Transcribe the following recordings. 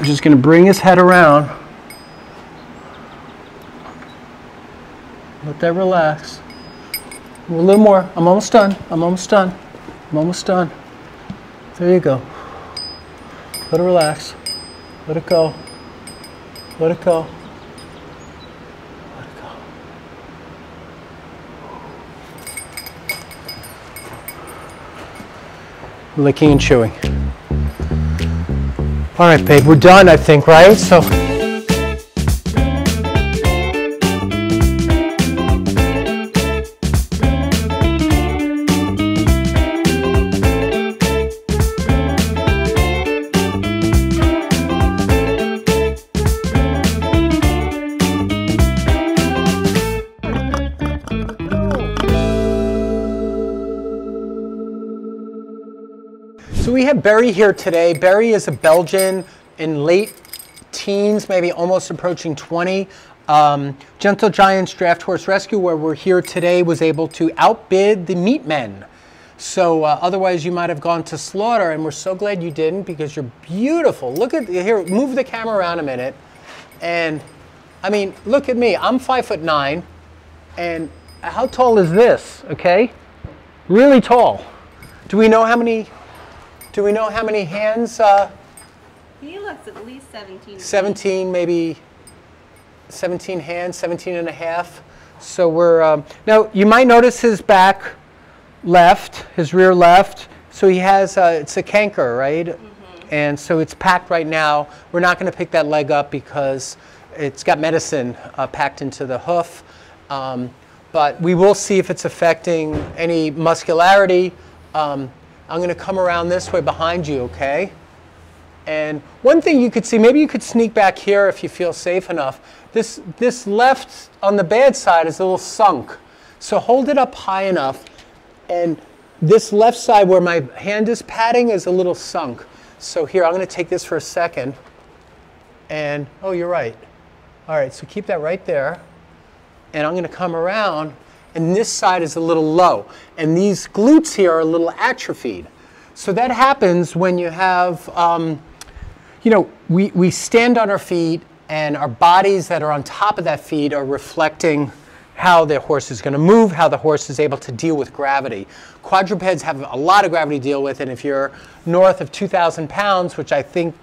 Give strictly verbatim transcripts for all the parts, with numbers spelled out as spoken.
I'm just going to bring his head around. Let that relax. A little more. I'm almost done. I'm almost done. I'm almost done. There you go. Let it relax. Let it go. Let it go. Let it go. Licking and chewing. All right, babe, we're done, I think, right? So. So we have Berry here today. Berry is a Belgian in late teens, maybe almost approaching twenty. Um, Gentle Giants Draft Horse Rescue, where we're here today, was able to outbid the meat men. So uh, otherwise you might have gone to slaughter, and we're so glad you didn't because you're beautiful. Look at, here, move the camera around a minute. And I mean, look at me, I'm five foot nine. And how tall is this, okay? Really tall. Do we know how many? Do we know how many hands? Uh, he looks at least seventeen. seventeen, maybe seventeen hands, seventeen and a half. So we're, um, now you might notice his back left, his rear left. So he has, uh, it's a canker, right? Mm-hmm. And so it's packed right now. We're not going to pick that leg up because it's got medicine uh, packed into the hoof. Um, but we will see if it's affecting any muscularity. Um, I'm going to come around this way behind you, okay? And one thing you could see, maybe you could sneak back here if you feel safe enough. This, this left on the bad side is a little sunk. So hold it up high enough. And this left side where my hand is patting is a little sunk. So here, I'm going to take this for a second. And, oh, you're right. All right, so keep that right there. And I'm going to come around. And this side is a little low. And these glutes here are a little atrophied. So that happens when you have, um, you know, we, we stand on our feet and our bodies that are on top of that feet are reflecting how the horse is going to move, how the horse is able to deal with gravity. Quadrupeds have a lot of gravity to deal with, and if you're north of two thousand pounds, which I think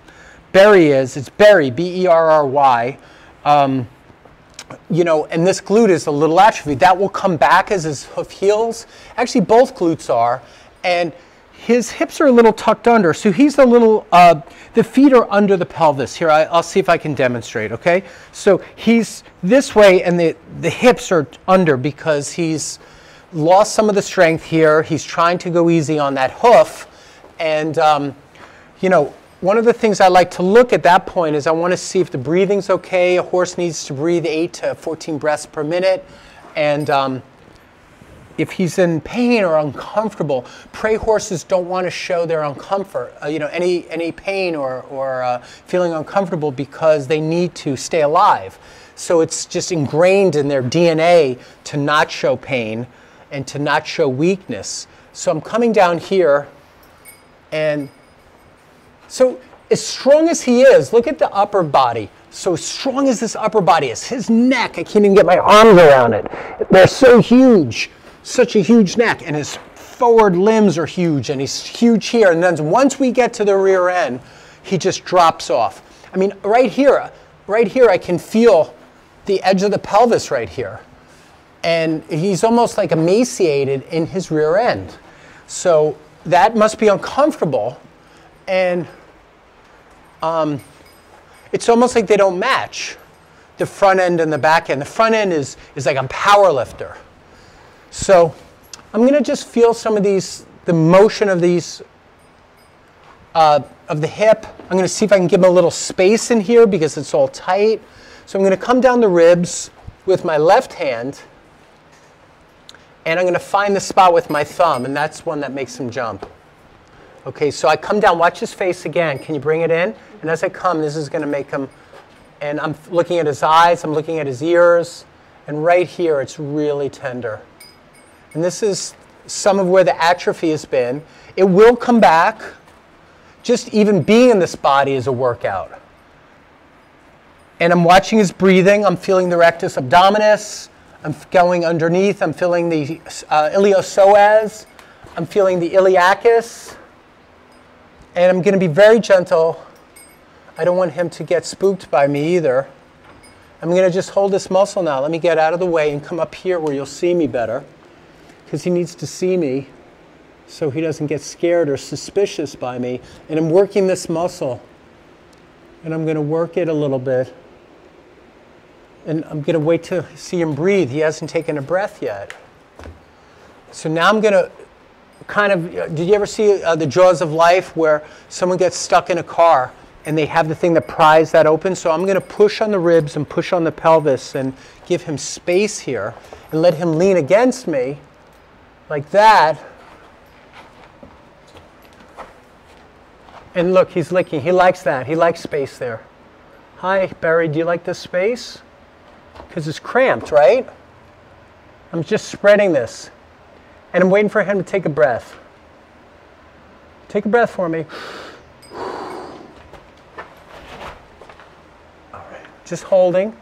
Berry is, it's Berry, B E R R Y, um, you know, and this glute is a little atrophy. That will come back as his hoof heals. Actually, both glutes are. And his hips are a little tucked under. So he's a little, uh, the feet are under the pelvis. Here, I, I'll see if I can demonstrate, okay? So he's this way, and the, the hips are under because he's lost some of the strength here. He's trying to go easy on that hoof. And, um, you know, one of the things I like to look at that point is I want to see if the breathing's okay. A horse needs to breathe eight to fourteen breaths per minute. And um, if he's in pain or uncomfortable, prey horses don't want to show their uncomfort, uh, you know, any, any pain or, or uh, feeling uncomfortable because they need to stay alive. So it's just ingrained in their D N A to not show pain and to not show weakness. So I'm coming down here and so as strong as he is, look at the upper body. So as strong as this upper body is, his neck, I can't even get my arms around it. They're so huge, such a huge neck. And his forward limbs are huge, and he's huge here. And then once we get to the rear end, he just drops off. I mean, right here, right here, I can feel the edge of the pelvis right here. And he's almost like emaciated in his rear end. So that must be uncomfortable. And um, it's almost like they don't match the front end and the back end. The front end is, is like a power lifter. So I'm going to just feel some of these, the motion of these, uh, of the hip. I'm going to see if I can give them a little space in here because it's all tight. So I'm going to come down the ribs with my left hand. And I'm going to find the spot with my thumb. And that's one that makes them jump. Okay, so I come down, watch his face again. Can you bring it in? And as I come, this is going to make him, and I'm looking at his eyes, I'm looking at his ears, and right here it's really tender. And this is some of where the atrophy has been. It will come back. Just even being in this body is a workout. And I'm watching his breathing. I'm feeling the rectus abdominis. I'm going underneath. I'm feeling the uh, iliopsoas. I'm feeling the iliacus. And I'm going to be very gentle. I don't want him to get spooked by me either. I'm going to just hold this muscle now. Let me get out of the way and come up here where you'll see me better, because he needs to see me so he doesn't get scared or suspicious by me. And I'm working this muscle. And I'm going to work it a little bit. And I'm going to wait to see him breathe. He hasn't taken a breath yet. So now I'm going to kind of, did you ever see uh, the Jaws of Life where someone gets stuck in a car and they have the thing that pries that open? So I'm going to push on the ribs and push on the pelvis and give him space here and let him lean against me like that. And look, he's licking. He likes that. He likes space there. Hi, Berry, do you like this space? Because it's cramped, right? I'm just spreading this. And I'm waiting for him to take a breath. Take a breath for me. All right. Just holding.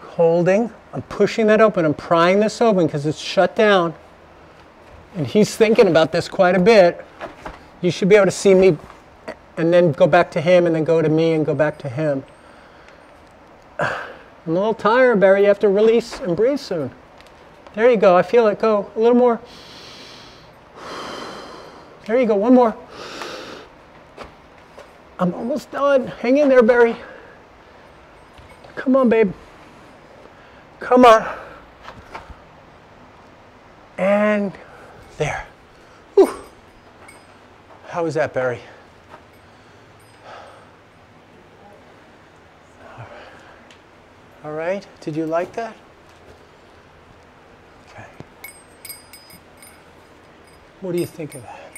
Holding. I'm pushing that open. I'm prying this open because it's shut down. And he's thinking about this quite a bit. You should be able to see me and then go back to him and then go to me and go back to him. I'm a little tired, Berry. You have to release and breathe soon. There you go. I feel it. Go. A little more. There you go. One more. I'm almost done. Hang in there, Berry. Come on, babe. Come on. And there. Whew. How was that, Berry? All right, did you like that? Okay. What do you think of that?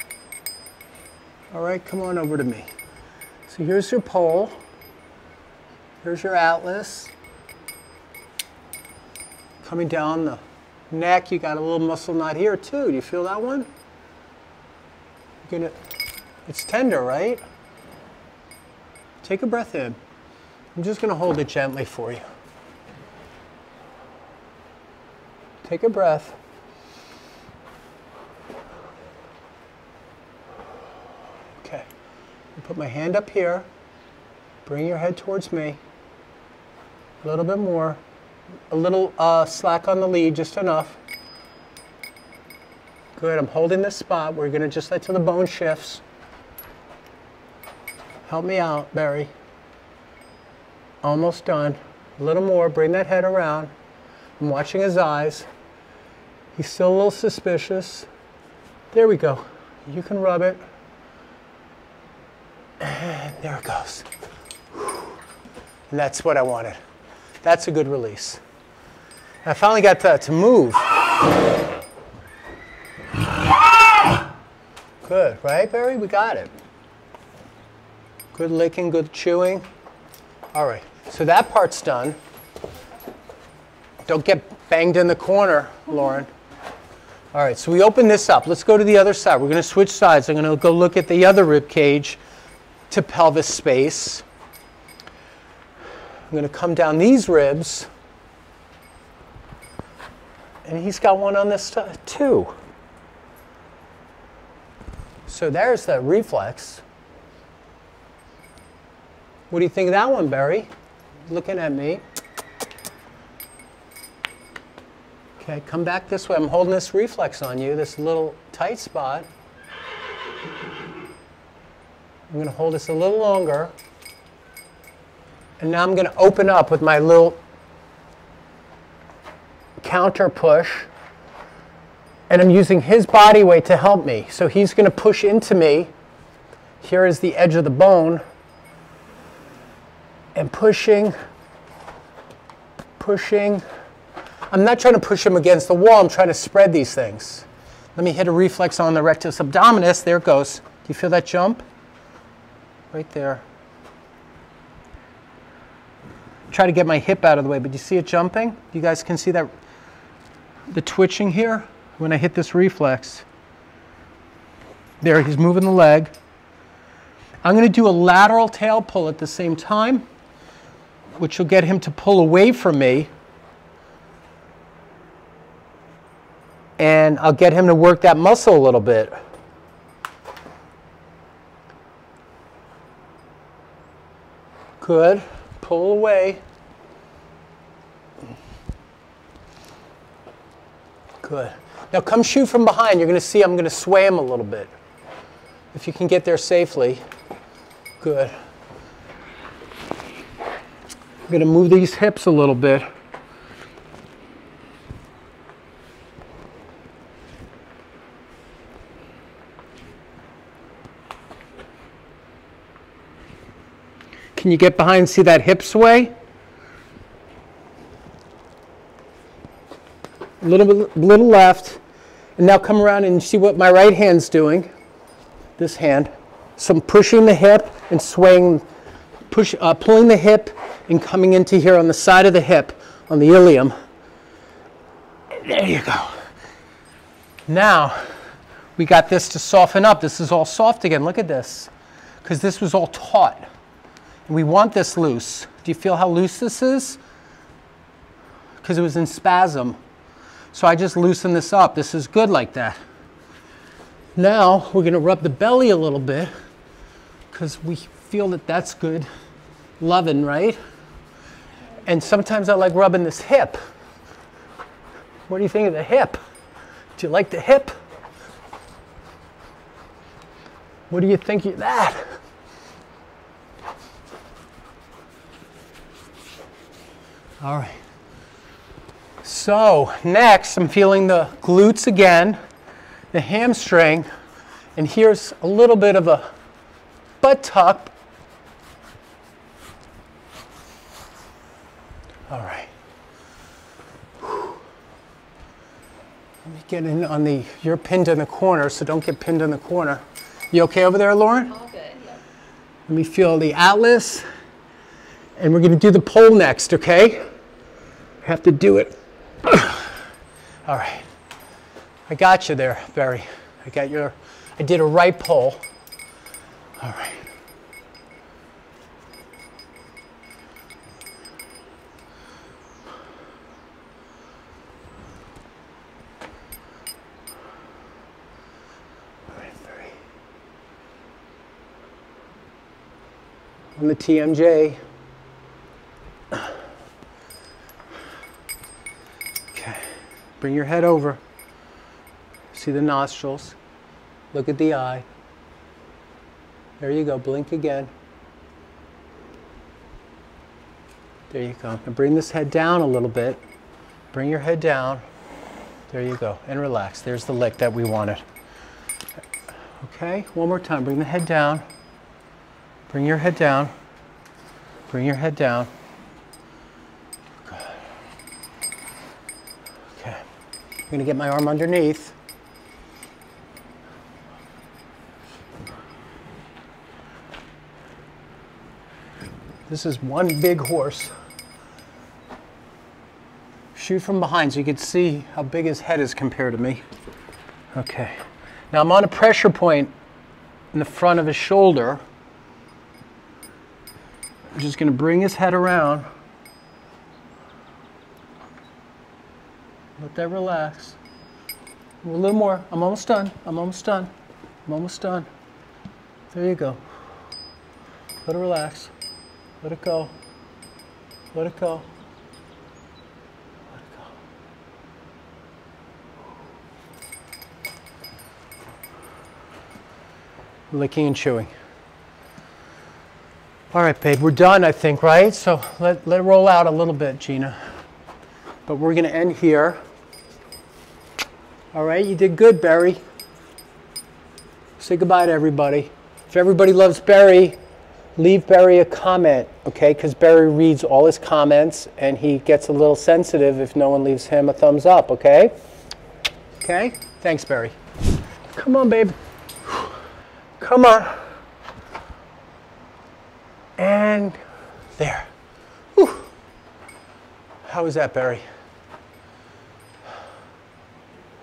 All right, come on over to me. So here's your pole. Here's your atlas. Coming down the neck, you got a little muscle knot here too. Do you feel that one? You're gonna, it's tender, right? Take a breath in. I'm just gonna hold it gently for you. Take a breath. Okay. Put my hand up here. Bring your head towards me. A little bit more. A little uh, slack on the lead, just enough. Good. I'm holding this spot. We're going to just let till the bone shifts. Help me out, Berry. Almost done. A little more. Bring that head around. I'm watching his eyes. He's still a little suspicious. There we go. You can rub it. And there it goes. And that's what I wanted. That's a good release. And I finally got to, to move. Good, right, Berry? We got it. Good licking, good chewing. All right, so that part's done. Don't get banged in the corner, Lauren. All right, so we open this up. Let's go to the other side. We're going to switch sides. I'm going to go look at the other rib cage to pelvis space. I'm going to come down these ribs. And he's got one on this too. So there's that reflex. What do you think of that one, Berry? Looking at me. Okay, come back this way. I'm holding this reflex on you, this little tight spot. I'm going to hold this a little longer. And now I'm going to open up with my little counter push. And I'm using his body weight to help me. So he's going to push into me. Here is the edge of the bone. And pushing, pushing. I'm not trying to push him against the wall. I'm trying to spread these things. Let me hit a reflex on the rectus abdominis. There it goes. Do you feel that jump? Right there. Try to get my hip out of the way, but do you see it jumping? You guys can see that, the twitching here when I hit this reflex. There, he's moving the leg. I'm going to do a lateral tail pull at the same time. which will get him to pull away from me. And I'll get him to work that muscle a little bit. Good. Pull away. Good. Now come shoot from behind. You're going to see I'm going to sway him a little bit. If you can get there safely. Good. I'm going to move these hips a little bit. Can you get behind and see that hip sway? A little bit, little left. And now come around and see what my right hand's doing. This hand. So I'm pushing the hip and swaying, push, uh, pulling the hip and coming into here on the side of the hip, on the ilium. There you go. Now, we got this to soften up. This is all soft again. Look at this. Because this was all taut. We want this loose. Do you feel how loose this is? Because it was in spasm. So I just loosened this up. This is good like that. Now we're going to rub the belly a little bit because we feel that that's good. Loving, right? And sometimes I like rubbing this hip. What do you think of the hip? Do you like the hip? What do you think of that? All right, so next I'm feeling the glutes again, the hamstring, and here's a little bit of a butt tuck. All right. Whew. Let me get in on the, you're pinned in the corner, so don't get pinned in the corner. You okay over there, Lauren? All good, yeah. Let me feel the atlas, and we're gonna do the pole next, okay? Have to do it. All right. I got you there, Berry. I got your, I did a right pull. All right. All right, Berry. On the T M J. Bring your head over, see the nostrils, look at the eye. There you go, blink again. There you go. Now bring this head down a little bit. Bring your head down. There you go, and relax. There's the lick that we wanted. Okay, one more time. Bring the head down. Bring your head down. Bring your head down. I'm going to get my arm underneath. This is one big horse. Shoot from behind so you can see how big his head is compared to me. Okay. Now I'm on a pressure point in the front of his shoulder. I'm just going to bring his head around. Let that relax. A little more. I'm almost done. I'm almost done. I'm almost done. There you go. Let it relax. Let it go. Let it go. Let it go. Licking and chewing. All right, babe. We're done, I think, right? So let, let it roll out a little bit, Gina. But we're going to end here. All right, you did good, Berry. Say goodbye to everybody. If everybody loves Berry, leave Berry a comment, okay? Because Berry reads all his comments, and he gets a little sensitive if no one leaves him a thumbs up, okay? Okay? Thanks, Berry. Come on, babe. Come on. And there. Whew. How was that, Berry?